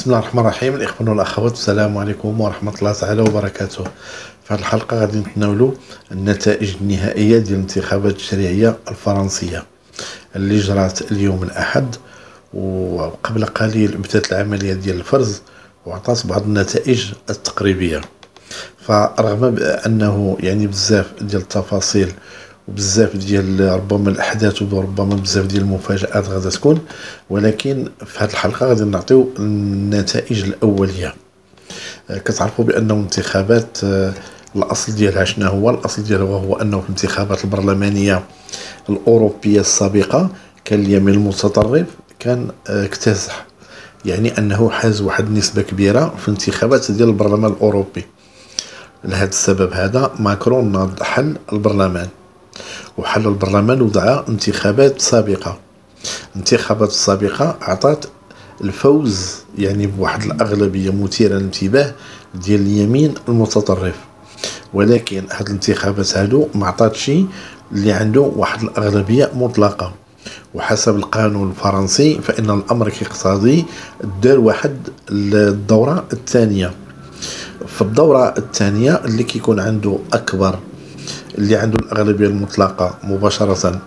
بسم الله الرحمن الرحيم. الإخوان والأخوات، السلام عليكم ورحمة الله تعالى وبركاته. في هذه الحلقة غادي نتناولوا النتائج النهائية ديال الانتخابات التشريعية الفرنسية اللي جرات اليوم الأحد، وقبل قليل بدات العملية ديال الفرز وعطات بعض النتائج التقريبية. فرغم أنه يعني بزاف ديال التفاصيل وبزاف ديال ربما الاحداث وربما بزاف ديال المفاجآت غادا تكون، ولكن في هذه الحلقه غادي نعطيو النتائج الاوليه. كتعرفوا بانه الانتخابات الاصل ديالها شنو هو؟ الاصل ديالها هو انه في الانتخابات البرلمانيه الاوروبيه السابقه كان اليمين المتطرف كان اكتسح، يعني انه حاز واحد النسبه كبيره في الانتخابات ديال البرلمان الاوروبي. لهذا السبب هذا ماكرون ناض حل البرلمان، وحل البرلمان وضع انتخابات سابقة. الانتخابات السابقة عطات الفوز يعني بواحد الأغلبية مثيرة للانتباه ديال اليمين المتطرف، ولكن هاد الانتخابات هادو ما عطاتش شي اللي عنده واحد الأغلبية مطلقة. وحسب القانون الفرنسي فإن الأمر كيقتضي دار واحد الدورة الثانية. في الدورة الثانية اللي كيكون عنده أكبر، اللي عنده الأغلبية المطلقة مباشرة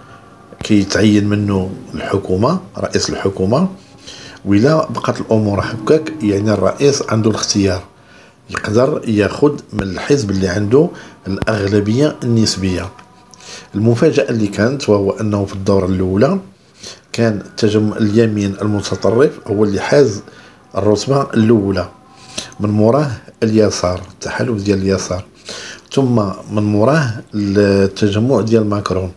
كيتعين منه الحكومة، رئيس الحكومة. ولا بقات الأمور هكاك يعني الرئيس عنده الاختيار، يقدر ياخد من الحزب اللي عنده الأغلبية النسبية. المفاجأة اللي كانت وهو أنه في الدورة الأولى كان تجمع اليمين المتطرف هو اللي حاز الرتبة الأولى، من موراه اليسار، التحالف ديال اليسار، ثم من موراه التجمع ديال ماكرون.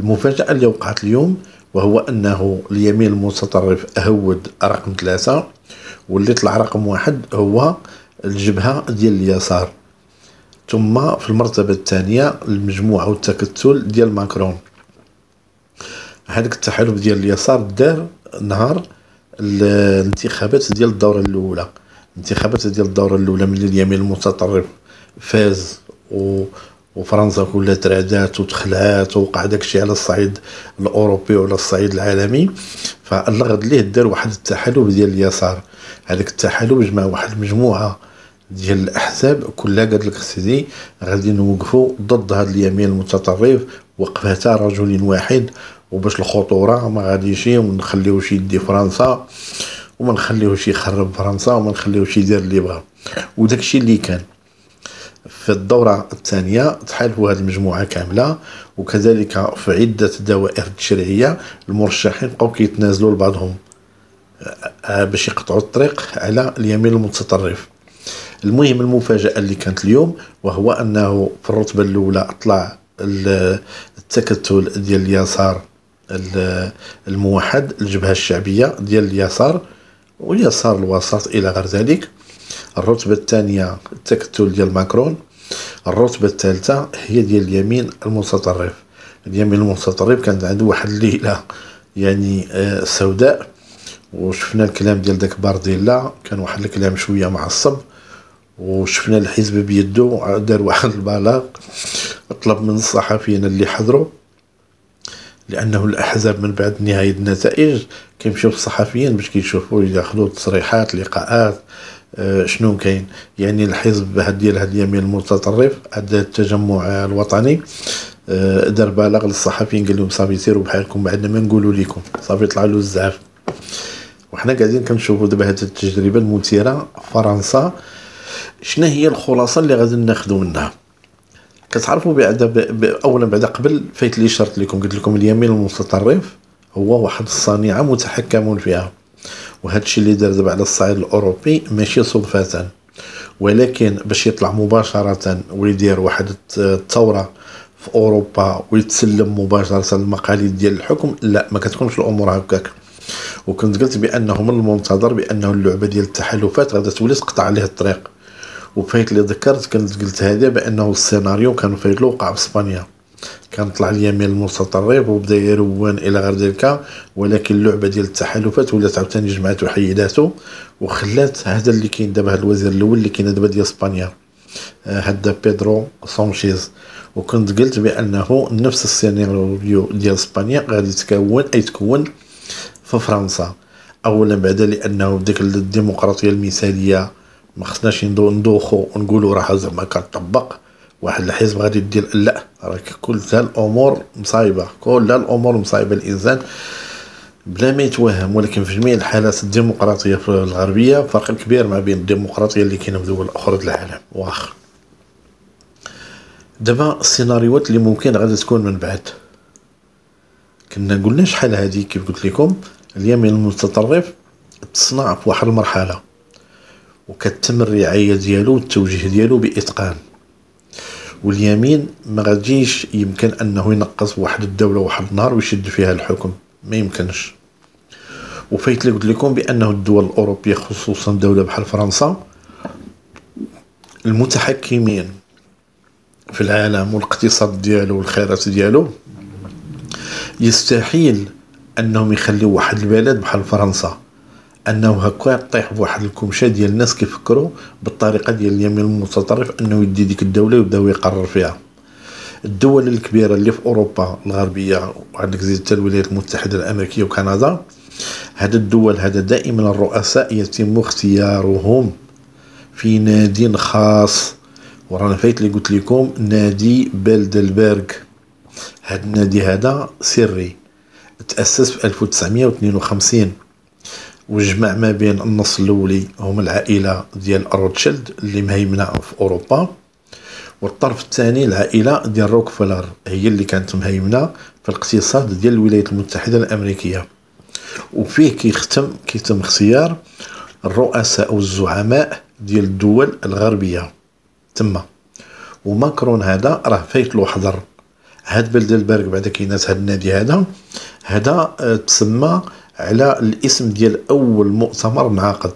المفاجأة اللي وقعت اليوم وهو أنه اليمين المتطرف أهود رقم 3، واللي طلع رقم 1 هو الجبهة ديال اليسار. ثم في المرتبة الثانية المجموعة والتكتل ديال ماكرون. هذاك التحالف ديال اليسار دار نهار الانتخابات ديال الدورة الأولى. الانتخابات ديال الدورة الأولى من اليمين المتطرف فاز وفرنسا كلها ترعدات وتخلعات ووقع داكشي على الصعيد الاوروبي وعلى الصعيد العالمي. فالغد ليه دار واحد التحالف ديال اليسار. هذاك التحالف جمع واحد المجموعه ديال الاحزاب كلها قال لك سيدي غادي نوقفوا ضد هذا اليمين المتطرف، وقفه تاع رجل واحد، وباش الخطوره ما غاديش ونخليوش يدي فرنسا وما نخليوش يخرب فرنسا وما نخليوش يدير اللي بغا. وداكشي اللي كان في الدورة الثانية تحالفوا هذه المجموعة كاملة. وكذلك في عدة دوائر تشريعية المرشحين بقاو كيتنازلوا لبعضهم باش يقطعوا الطريق على اليمين المتطرف. المهم المفاجأة اللي كانت اليوم وهو أنه في الرتبة الأولى طلع التكتل ديال اليسار الموحد، الجبهة الشعبية ديال اليسار واليسار الوسط إلى غير ذلك. الرتبة الثانية التكتل ديال ماكرون. الرتبة الثالثة هي ديال اليمين المتطرف. اليمين المتطرف كانت عنده واحد الليلة يعني سوداء، وشفنا الكلام ديال داك بارديلا كان واحد الكلام شوية معصب، وشفنا الحزب بيدو دار واحد البلاغ طلب من الصحفيين اللي حضروا، لأنه الأحزاب من بعد نهاية النتائج كيمشيو الصحفيين باش كيشوفوا ياخذوا تصريحات، لقاءات، شنو كاين. يعني الحزب ديال هاد اليمين المتطرف هاد التجمع الوطني دار بلاغ للصحفيين قال لهم صافي سيروا بحالكم، بعدنا ما نقولوا لكم، صافي طلع له الزعف. وحنا قاعدين كنشوفوا دابا هاد التجربه المثيره فرنسا. شنو هي الخلاصه اللي غادي ناخذوا منها؟ كتعرفوا اولا بعد قبل فايت لي شرط لكم، قلت لكم اليمين المتطرف هو واحد الصنيعه متحكمون فيها، وهذا الشيء اللي دار دابا على الصعيد الاوروبي ماشي صدفه، ولكن باش يطلع مباشره ويدير واحد الثوره في اوروبا ويتسلم مباشره المقاليد ديال الحكم، لا ما كتكونش الامور هكاك. وكنت قلت بانه من المنتظر بانه اللعبه ديال التحالفات غادا تولي تقطع عليه الطريق. وفايت اللي ذكرت كنت قلت هذا بانه السيناريو كان فايت له وقع في اسبانيا، كان طلع اليمين المتطرف وبدا يروان الى غير ذلك، ولكن اللعبه ديال التحالفات ولات عاوتاني جمعات وحيداتو وخلات هذا اللي كاين دابا، هذا الوزير الاول اللي كاين دابا ديال اسبانيا هذا بيدرو سانشيز. وكنت قلت بانه نفس السيناريو ديال اسبانيا غادي يتكون في فرنسا. اولا بعدا لانه ديك الديمقراطيه المثاليه ما خصناش ندوخو ونقولوا راه زعما كنطبق واحد الحزب غادي يدير، لا راه كلها الامور مصايبه، كلها الامور مصايبه. الانسان بلا ما يتوهم، ولكن في جميع الحالات الديمقراطيه في الغربيه فرق كبير ما بين الديمقراطيه اللي كاينه في دول اخرى ديال العالم. واخا دابا السيناريوهات اللي ممكن غادي تكون من بعد، كنا قلنا شحال هذه كيف قلت لكم اليمين المتطرف تصنع في واحد المرحله وكتم الرعايه ديالو والتوجيه ديالو باتقان، واليمين ما غاديش يمكن انه ينقص واحد الدوله واحد النهار ويشد فيها الحكم، ما يمكنش. وفايت اللي قلت لكم بانه الدول الاوروبيه خصوصا دوله بحال فرنسا المتحكمين في العالم والاقتصاد ديالو والخيرات ديالو يستحيل انهم يخليوا واحد البلد بحال فرنسا انه هكا يطيح بواحد الكمشه ديال الناس كيفكروا بالطريقه ديال اليمين المتطرف انه يدي ديك الدوله ويبداو يقرر فيها. الدول الكبيره اللي في اوروبا الغربيه وعندك زيد حتى الولايات المتحده الامريكيه وكندا، هاد الدول هذا دائما الرؤساء يتم اختيارهم في نادي خاص، ورانا فايت اللي قلت لكم نادي بيلدربيرغ. هاد النادي هذا سري، تأسس في 1952 وجمع ما بين النص الاولي هم العائله ديال روتشيلد اللي مهيمنه في اوروبا، والطرف الثاني العائله ديال روكفلر هي اللي كانت مهيمنه في الاقتصاد ديال الولايات المتحده الامريكيه. وفيه كيتم اختيار الرؤساء او الزعماء ديال الدول الغربيه تما. وماكرون هذا راه فايت له حضر، هاد بيلدربيرغ بعدا كينات هاد النادي هذا تسمى على الاسم ديال اول مؤتمر انعقد،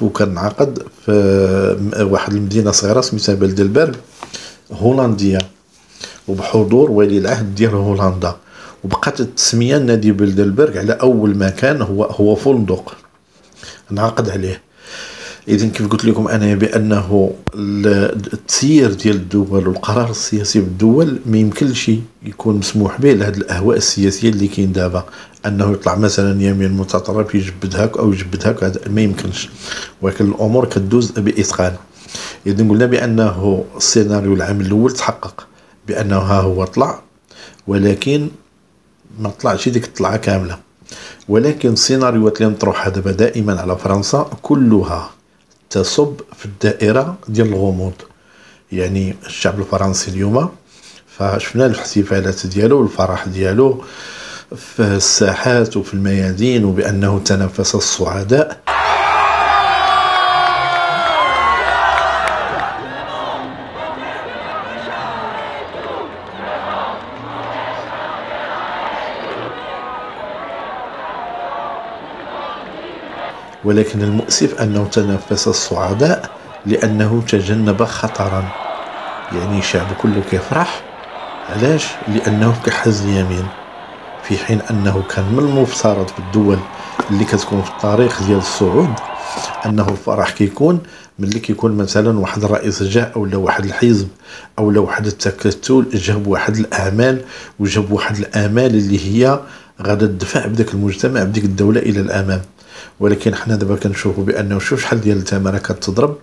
وكان انعقد في واحد المدينه صغيره سميتها بيلدربيرغ هولنديه وبحضور ولي العهد ديال هولندا، وبقات التسميه نادي بيلدربيرغ على اول مكان هو فندق انعقد عليه. اذا كيف قلت لكم انا بانه التسيير ديال الدول والقرار السياسي بالدول ما يمكنش يكون مسموح به لهاد الاهواء السياسيه اللي كاين دابا، انه يطلع مثلا يمين متطرف يجبد هاك او يجبد هاك، ما يمكنش، ولكن الامور كدوز باتقان. اذا قلنا بانه السيناريو العام الاول تحقق بانه ها هو طلع، ولكن ما طلعش ديك الطلعه كامله. ولكن السيناريوهات اللي مطروحه دابا دائما على فرنسا كلها تصب في الدائرة ديال الغموض. يعني الشعب الفرنسي اليوم فشفنا الاحتفالات ديالو والفرح ديالو في الساحات وفي الميادين وبأنه تنافس الصعداء، ولكن المؤسف أنه تنافس الصعداء لأنه تجنب خطرا. يعني الشعب كله كيفرح، علاش؟ لأنه كحز اليمين، في حين أنه كان من المفترض في الدول اللي كتكون في التاريخ ديال الصعود أنه الفرح كيكون ملي كيكون مثلا واحد الرئيس جاء أو واحد الحزب أو واحد التكتل جاب واحد الأعمال وجاب واحد الآمال اللي هي غادا تدفع بداك المجتمع بديك الدولة إلى الأمام. ولكن حنا دابا كنشوفوا بانه شوف شحال ديال التماره كتضرب،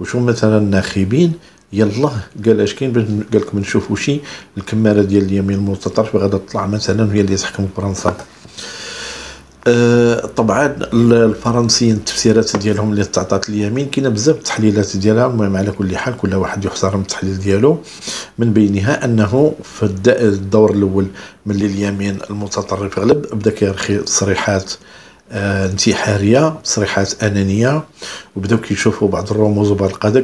وشوف مثلا الناخبين يلاه قال اش كاين باش قال لكم نشوفوا شي الكماره ديال اليمين المتطرف غادا تطلع مثلا هي اللي تحكم فرنسا. طبعا الفرنسيين التفسيرات ديالهم اللي تعطات اليمين كاينه بزاف التحليلات ديالها، المهم على كل حال كل واحد يحترم التحليل ديالو، من بينها انه في الدور الاول ملي اليمين المتطرف غلب بدا كيرخي تصريحات انتحاريه، تصريحات انانيه، وبداو كيشوفوا بعض الرموز وبعض القاده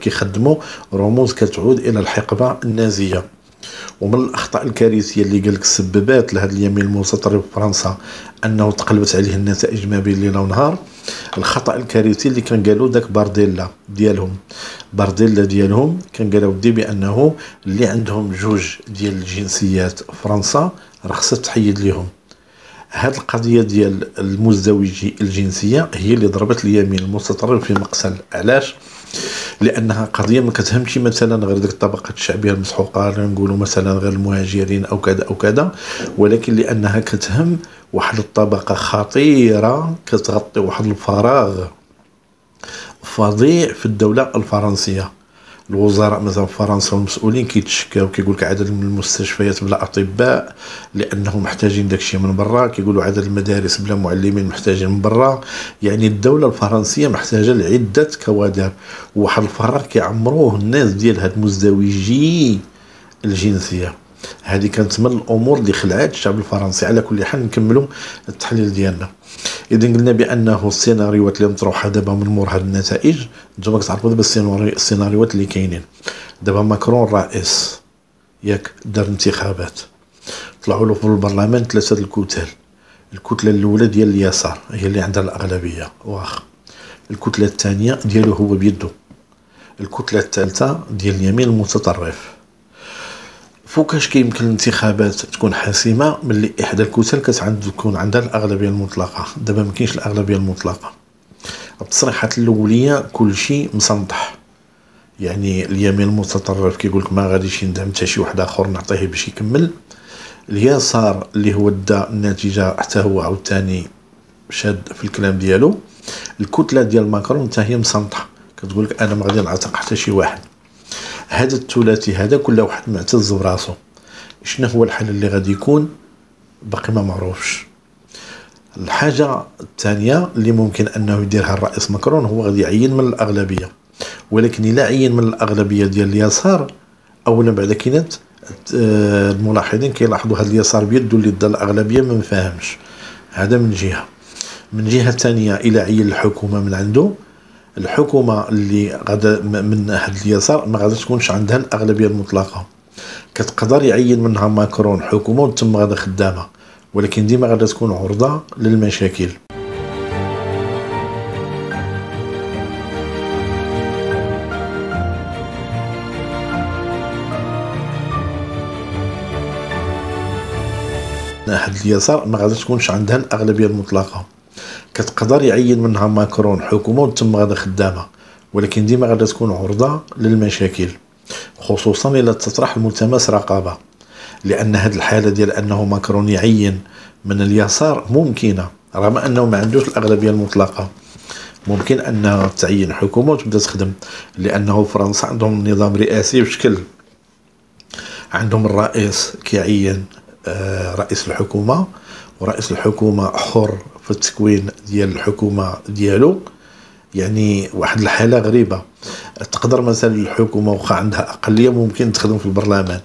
كيخدموا رموز كتعود الى الحقبه النازيه. ومن الاخطاء الكارثيه اللي قالك السببات لهذا اليمين المتطرف في فرنسا انه تقلبت عليه النتائج ما بين ليله ونهار، الخطا الكارثي اللي كان قالوا داك بارديلا ديالهم كان قالوا بدي بانه اللي عندهم جوج ديال الجنسيات فرنسا راه خصها تحيد ليهم. هاد القضيه ديال المزدوجي الجنسيه هي اللي ضربت اليمين المتطرف في مقتل، علاش؟ لانها قضيه ما كتهمش مثلا غير ديك الطبقات الشعبيه المسحوقه، نقولوا مثلا غير المهاجرين او كذا او كذا، ولكن لانها كتهم واحد الطبقه خطيره كتغطي واحد الفراغ فظيع في الدوله الفرنسيه. الوزراء مثلا في فرنسا والمسؤولين كيتشكاو كيقول لك عدد من المستشفيات بلا اطباء لانهم محتاجين داكشي من برا، كيقولوا عدد المدارس بلا معلمين محتاجين من برا. يعني الدوله الفرنسيه محتاجه لعده كوادر، وواحد الفراغ كيعمروه الناس ديال هاد مزدوجي الجنسيه. هذه كانت من الامور اللي خلعت الشعب الفرنسي. على كل حال نكملوا التحليل ديالنا. اذا قلنا بانه السيناريوهات اللي مطروحه دابا من مور هاد النتائج، نتوما كتعرفوا دابا السيناريوهات اللي كاينين. دابا ماكرون الرئيس ياك دار انتخابات، طلعوا له في البرلمان ثلاثه الكتل. الكتله الاولى ديال اليسار هي اللي عندها الاغلبيه، واخ. الكتله الثانيه ديالو هو بيده. الكتله الثالثه ديال اليمين المتطرف. فوكاش كيمكن الانتخابات تكون حاسمه ملي احدى الكتل كتكون عندها الاغلبيه المطلقه. دابا ما كاينش الاغلبيه المطلقه، التصريحات الاوليه كلشي مسنطح. يعني اليمين المتطرف كيقول لك ما غاديش يندعم حتى شي واحد اخر، نعطيه باش يكمل. اليسار اللي هو دا النتيجه حتى هو عاوتاني شاد في الكلام ديالو. الكتله ديال ماكرون حتى هي مسنطحه، كتقول لك انا ما غادي نعتق حتى شي واحد. هذا الثلاثي هذا كل واحد معتز براسو. شنو هو الحل اللي غادي يكون باقي ما معروفش. الحاجه الثانيه اللي ممكن انه يديرها الرئيس ماكرون هو غادي يعين من الاغلبيه، ولكن الا عين من الاغلبيه ديال اليسار اولا بعد كينات الملاحظين كيلاحظوا هذا اليسار بيده اللي ضد الاغلبيه ما مفاهمش. هذا من جهه. من جهه ثانيه الى عين الحكومه من عنده، الحكومه اللي غادا من هاد اليسار ما غاداش تكونش عندها الاغلبيه المطلقه. كتقدر يعين منها ماكرون حكومه وتم غادا خدامه، ولكن ديما غادا تكون عرضه للمشاكل. هاد اليسار ما غاداش تكونش عندها الاغلبيه المطلقه، كتقدر يعين منها ماكرون حكومه وتم غادا خدامه، ولكن ديما غادا تكون عرضه للمشاكل، خصوصا الا تطرح الملتمس رقابه. لان هذه الحاله ديال انه ماكرون يعين من اليسار ممكنه رغم انه ما عندوش الاغلبيه المطلقه، ممكن انها تعين حكومه وتبدا تخدم. لانه فرنسا عندهم نظام رئاسي بشكل، عندهم الرئيس كيعين رئيس الحكومه، ورئيس الحكومه حر في التكوين ديال الحكومه ديالو. يعني واحد الحاله غريبه، تقدر مثلا الحكومه واخا عندها اقليه ممكن تخدم في البرلمان،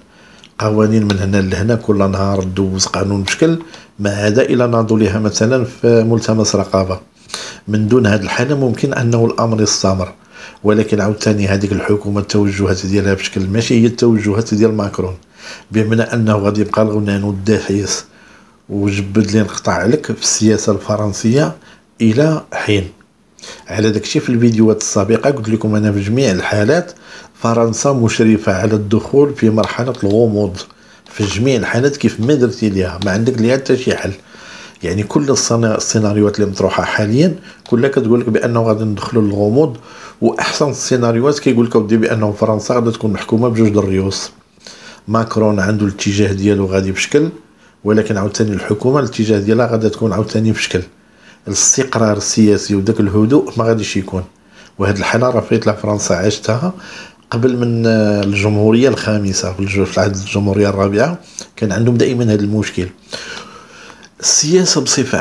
قوانين من هنا لهنا كل نهار دوز قانون بشكل، ما عدا الى ناضوا ليها مثلا في ملتمس رقابه. من دون هذه الحاله ممكن انه الامر يستمر، ولكن عاوتاني هذيك الحكومه التوجهات ديالها بشكل ماشي هي التوجهات ديال ماكرون، بمعنى انه غادي يبقى الغنان والداحيس وجبد لي نقطع عليك في السياسه الفرنسيه الى حين. على داكشي في الفيديوهات السابقه قلت لكم انا في جميع الحالات فرنسا مشرفه على الدخول في مرحله الغموض. في جميع الحالات كيف ما درتي ليها ما عندك ليها حتى شي حل. يعني كل السيناريوهات اللي مطروحه حاليا كلها كتقول لك بانه غادي ندخلوا للغموض، واحسن السيناريوهات كيقول لك ودي بانه فرنسا غادي تكون محكومه بجوج الريوس. ماكرون عنده الاتجاه ديالو غادي بشكل، ولكن عاوتاني الحكومه الاتجاه ديالها غادا تكون عاوتاني في شكل. الاستقرار السياسي وداك الهدوء ما غاديش يكون. وهاد الحاله راه فايت لها فرنسا، عاشتها قبل من الجمهوريه الخامسه. في عهد الجمهوريه الرابعه كان عندهم دائما هذا المشكل. السياسه بصفه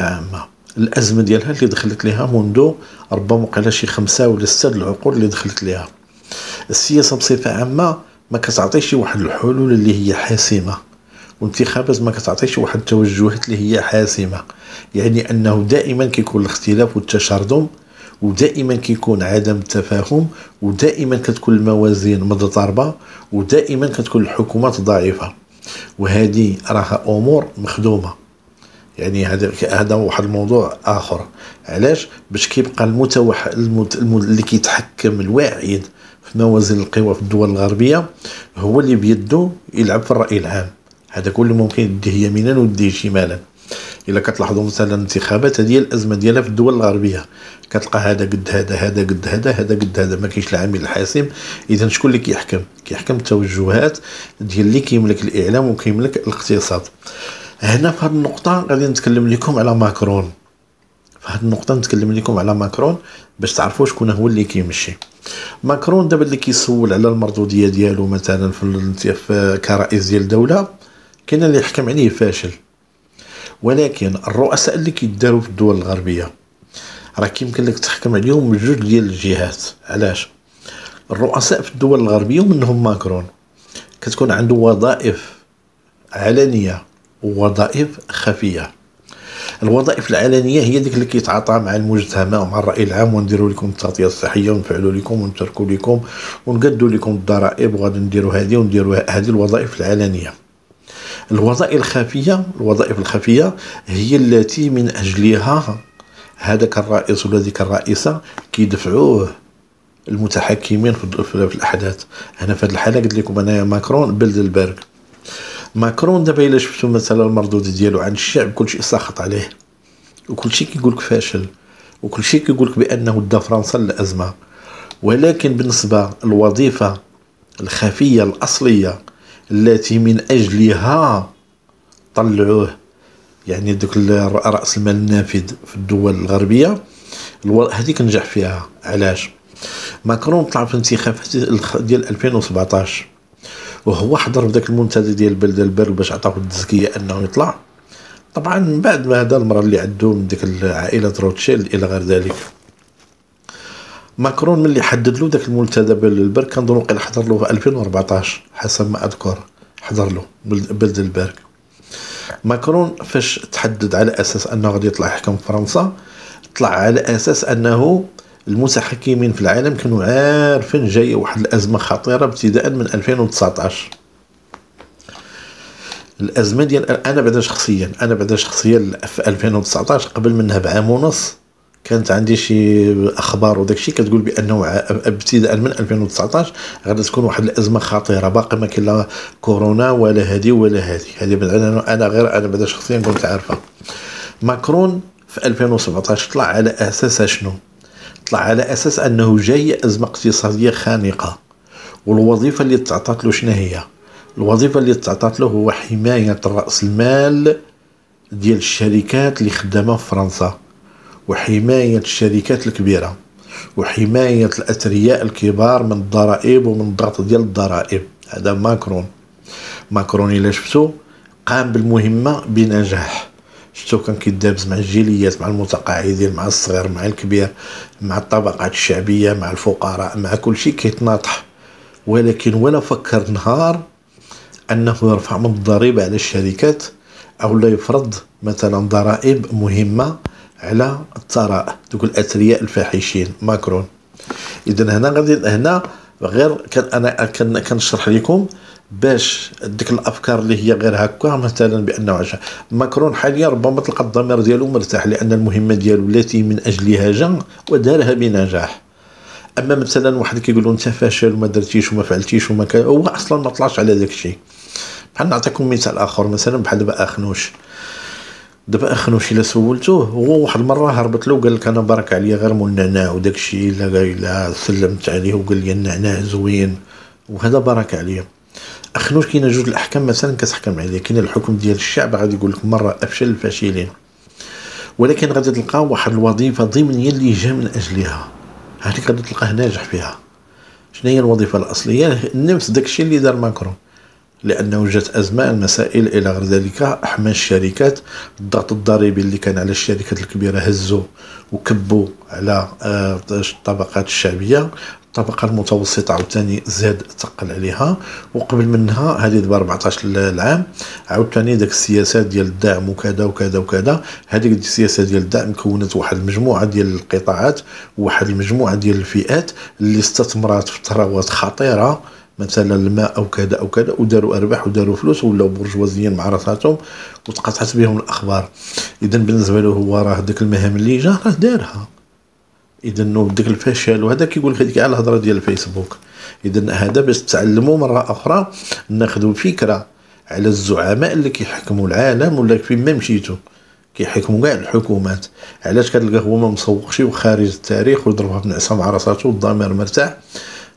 عامه الازمه ديالها اللي دخلت ليها منذ ربما قال شي 5 ولا 6 العقود اللي دخلت ليها. السياسه بصفه عامه ما كتعطيش شي واحد الحلول اللي هي حاسمه، وانتخابات ما كتعطيش واحد التوجهات اللي هي حاسمه. يعني انه دائما كيكون الاختلاف والتشرذم، ودائما كيكون عدم التفاهم، ودائما كتكون الموازين متضاربه، ودائما كتكون الحكومات ضعيفه. وهذه راها امور مخدومه. يعني هذا واحد الموضوع اخر. علاش؟ باش كيبقى اللي كيتحكم الواعد في موازين القوى في الدول الغربيه هو اللي بيده يلعب في الراي العام. هذا كل ممكن يديه يمينا ويديه شمالا. الا كتلاحظوا مثلا الانتخابات هذه الازمه ديالها في الدول الغربيه، كتلقى هذا قد هذا، هذا قد هذا، هذا قد هذا، ما كاينش العامل الحاسم. اذا شكون اللي كيحكم؟ كيحكم التوجهات ديال اللي كيملك الاعلام وكيملك الاقتصاد. هنا في هذه النقطه غادي نتكلم لكم على ماكرون، في هذه النقطه نتكلم لكم على ماكرون باش تعرفوا شكون هو اللي كيمشي. ماكرون دابا اللي كيسول على المردوديه ديالو مثلا في كرئيس ديال الدوله، كاين اللي يحكم عليه فاشل، ولكن الرؤساء اللي كيداروا في الدول الغربيه راه كيمكن لك تحكم عليهم من جوج ديال الجهات. علاش؟ الرؤساء في الدول الغربيه ومنهم ماكرون كتكون عنده وظائف علنيه ووظائف خفيه. الوظائف العلنيه هي ديك اللي كيتعاطى مع المجتمع ومع الراي العام، ونديروا لكم التغطيه الصحيه ونفعلوا لكم ونتركوا لكم ونقدوا لكم الضرائب وغادي نديروا هذه ونديروا هذه، الوظائف العلنيه. الوظائف الخفيه هي التي من اجلها هذاك الرئيس ولا ديك الرئيسه كيدفعوه المتحكمين في الاحداث. هنا في هذه الحاله قلت لكم انايا ماكرون بيلدربرغ. ماكرون دابا الا شفتو مثلا المردود ديالو عند الشعب، كلشي ساخط عليه وكلشي كيقولك فاشل وكلشي كيقولك بانه دا فرنسا للازمه، ولكن بالنسبه للوظيفه الخفيه الاصليه التي من اجلها طلعوه، يعني دوك راس المال النافذ في الدول الغربيه، هذيك نجح فيها. علاش؟ ماكرون طلع في الانتخابات ديال 2017 وهو حضر في ذاك المنتدى ديال بلدلبرغ باش عطاوه التزكيه انه يطلع، طبعا من بعد ما هذا المراه اللي عندو من ديك العائله روتشيلد الى غير ذلك. ماكرون ملي حدد له ذاك المنتدى بلدلبرغ، كنظن وقيلا حضر له في 2014 حسب ما اذكر، حضر له بلدلبرغ. ماكرون فاش تحدد على اساس انه غادي يطلع يحكم فرنسا، طلع على اساس انه المتحكمين في العالم كانوا عارفين جايه واحد الازمه خطيره ابتداء من 2019. الازمه ديال انا بعدا شخصيا في 2019 قبل منها بعام ونص كانت عندي شي اخبار وداكشي كتقول بانه ابتداء من 2019 غادي تكون واحد الازمه خطيره، باقي ما كاين لا كورونا ولا هذه ولا هذه بعدا انا بعدا شخصيا كنت عارفه. ماكرون في 2017 طلع على اساس شنو؟ طلع على اساس انه جاي ازمه اقتصاديه خانقه، والوظيفه اللي تعطات له شنو هي؟ الوظيفه اللي تعطات له هو حمايه راس المال ديال الشركات اللي خدامه في فرنسا، وحمايه الشركات الكبيره، وحمايه الاثرياء الكبار من الضرائب ومن الضغط ديال الضرائب. هذا ماكرون الا شفتو قام بالمهمه بنجاح. شتو كان كيدابز مع الجاليات، مع المتقاعدين، مع الصغير، مع الكبير، مع الطبقات الشعبيه، مع الفقراء، مع كل شيء كيتناطح، ولكن ولا فكر نهار انه يرفع من الضريبه على الشركات او لا يفرض مثلا ضرائب مهمه على الثراء دوك الاثرياء الفاحشين. ماكرون اذا هنا غير كان انا كنشرح لكم باش ديك الافكار اللي هي غير هكا مثلا بانه عشان ماكرون حاليا ربما تلقى الضمير ديالو مرتاح لان المهمه ديالو التي من اجلها جا ودارها بنجاح. اما مثلا واحد كيقول له انت فاشل وما درتيش وما فعلتيش وما كان، هو اصلا ما طلعش على داك الشيء. بحال نعطيكم مثال اخر، مثلا بحال دابا اخنوش. دابا اخنوش الا سولتوه، هو واحد المره هربت له وقال لك انا بارك عليا غير مول النعناع وداك الشيء، الا سلمت عليه وقال لي النعناع زوين وهذا بارك عليا. اخنوش كاين جوج الاحكام مثلا كتحكم عليه، كاين الحكم ديال الشعب غادي يقول لك مره افشل الفاشلين، ولكن غادي تلقى واحد الوظيفه ضمنيه اللي جا من اجلها، هذيك غادي تلقاه ناجح فيها. شنو هي الوظيفه الاصليه؟ نفس داكشي اللي دار ماكرون، لانه جات ازمه، المسائل الى غير ذلك، احمى الشركات، الضغط الضريبي اللي كان على الشركات الكبيره هزوا وكبوا على الطبقات الشعبيه، الطبقه المتوسطه عاوتاني زاد ثقل عليها، وقبل منها هذه دابا 14 العام عاوتاني داك السياسات ديال الدعم وكذا وكذا وكذا. هذيك السياسه ديال الدعم كونت واحد المجموعه ديال القطاعات وواحد المجموعه ديال الفئات اللي استثمرات في ثروات خطيره مثلا الماء او كذا او كذا، وداروا ارباح وداروا فلوس ولاو برجوازيين مع راساتهم وتقاطعت بهم الاخبار. اذا بالنسبه له هو راه ديك المهام اللي جا راه دارها، اذا داك الفشل وهذا كيقول لك هذيك على الهضره ديال الفيسبوك. اذا هذا باش تعلموا مره اخرى ناخذوا فكره على الزعماء اللي كيحكموا العالم ولا فين ما مشيتو. كيحكموا كاع الحكومات. علاش كتلقى هو ما مسوقش وخارج التاريخ وضربها بنعسه مع راساتو والضمير مرتاح.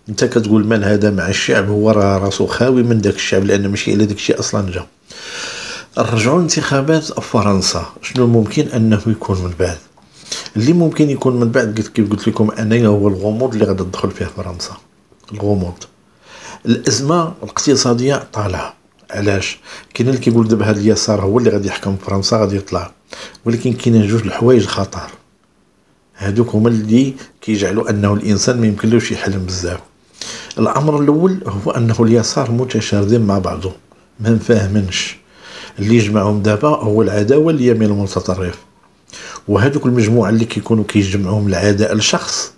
انت كتقول من هذا مع الشعب، هو راه راسو خاوي من داك الشعب لان ماشي الى داك الشيء اصلا جا. نرجعوا لانتخابات فرنسا، شنو ممكن انه يكون من بعد؟ اللي ممكن يكون من بعد كيف قلت لكم انايا هو الغموض اللي غادي تدخل فيه فرنسا. الغموض، الازمه الاقتصاديه طالعه. علاش؟ كاين اللي كيقول دابا هذا اليسار هو اللي غادي يحكم فرنسا غادي يطلع، ولكن كاين جوج الحوايج خطر، هادوك هما اللي كيجعلوا انه الانسان ما يمكنلوش يحلم بزاف. الامر الاول هو انه اليسار متشردين مع بعضهم، ما مفاهمنش. اللي يجمعهم دابا هو العداوه اليمين المتطرف، وهذوك المجموعه اللي كيكونوا كيجمعوهم العداء لشخص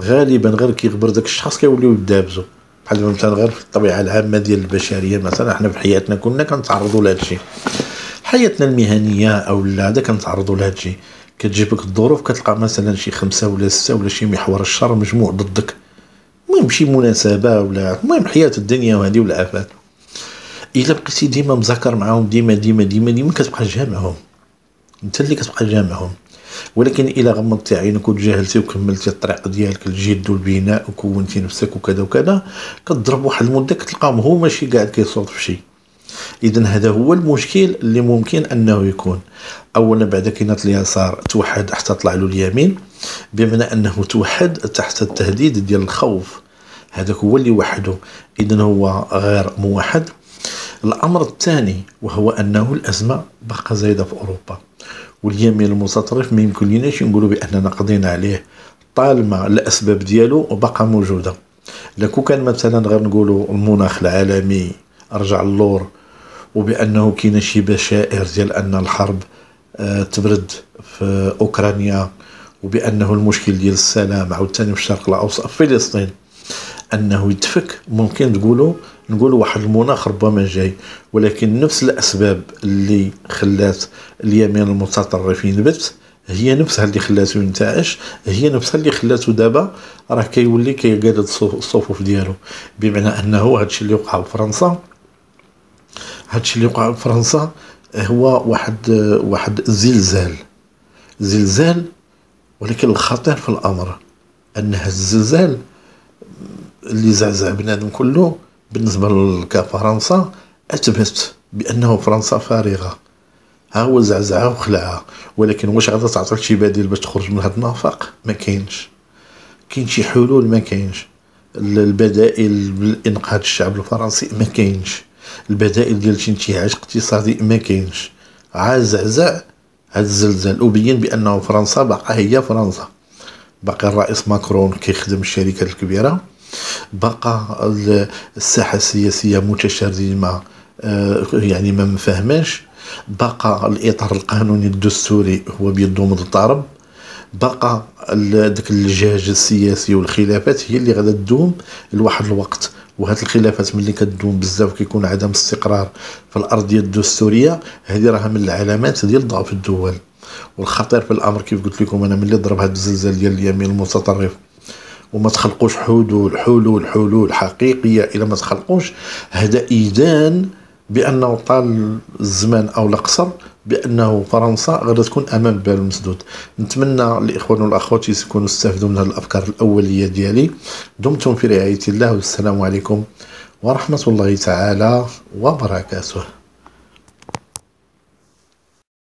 غالبا غير كيغبر داك الشخص كيوليو يدابزو. بحال مثلا غير في الطبيعه العامه ديال البشريه، مثلا احنا في حياتنا كنا كنتعرضوا لهذا الشيء، حياتنا المهنيه او لا هذا كنتعرضوا لهذا الشيء. كتجيبك الظروف كتلقى مثلا شي 5 ولا 6 ولا شي محور الشر مجموع ضدك، المهم شي مناسبه ولا المهم حياه الدنيا وهذه والافات. الا بقيتي ديما مذاكر معاهم ديما ديما ديما ديما كتبقى جامعهم، انت اللي كتبقى جامعهم. ولكن الا غمضتي عينك وتجاهلتي وكملتي الطريق ديالك الجد والبناء وكونتي نفسك وكذا وكذا، كتضرب واحد المده كتلقاهم هما ماشي قاعد كيصوت في شي. اذا هذا هو المشكل اللي ممكن انه يكون. اولا بعد كينات اليسار توحد حتى طلع له اليمين، بمعنى انه توحد تحت التهديد ديال الخوف، هذاك هو اللي وحده. اذا هو غير موحد. الامر الثاني وهو انه الازمه باقى زايده في اوروبا، واليمين المتطرف ما يمكن ليناش نقولوا باننا قضينا عليه طالما الاسباب ديالو باقا موجوده. لكو كان مثلا غير نقولوا المناخ العالمي ارجع اللور، وبانه كاين شي بشائر ديال ان الحرب تبرد في اوكرانيا، وبانه المشكل ديال السلام عاوتاني في الشرق الاوسط في فلسطين انه يتفك، ممكن تقولوا نقولوا واحد المناخ ربما جاي. ولكن نفس الاسباب اللي خلات اليمين المتطرف ينبت هي نفسها اللي خلاته ينتعش، هي نفسها اللي خلاته دابا راه كيولي كيقادد الصفوف ديالو. بمعنى انه هادشي اللي وقع بفرنسا، هادشي اللي وقع بفرنسا هو واحد زلزال. ولكن الخطير في الامر ان هذا الزلزال اللي زعزع بنادم كله بالنسبه لكفرنسا اثبت بانه فرنسا فارغه، ها هو زعزعها وخلعها. ولكن واش غادا تعطيك شي بديل باش تخرج من هذا النفق؟ ما كاينش. كاين شي حلول؟ ما كاينش. البدائل لانقاذ الشعب الفرنسي ما كاينش. البدائل ديال شي انتعاش اقتصادي ما كاينش. عا زعزع هذا الزلزال وبين بانه فرنسا باقا هي فرنسا، باقي الرئيس ماكرون كيخدم الشركات الكبيره، بقى الساحه السياسيه متشردين مع يعني ما مفهماش، بقى الاطار القانوني الدستوري هو بيدو مضطرب، بقى داك الجهج السياسي والخلافات هي اللي غادا تدوم لواحد الوقت. وهاد الخلافات ملي كتدوم بزاف كيكون عدم استقرار في الارضيه الدستوريه، هذه راها من العلامات ديال ضعف الدول. والخطير في الامر كيف قلت لكم انا ملي ضرب هاد الزلزال ديال اليمين المتطرف وما تخلقوش حلول حقيقيه، الى ما تخلقوش هذا ايدان بانه طال الزمان او القصر بانه فرنسا غادا تكون امام بال مسدود. نتمنى الاخوان والاخوات يكونوا استفادوا من هذه الافكار الاوليه ديالي. دمتم في رعايه الله، والسلام عليكم ورحمه الله تعالى وبركاته.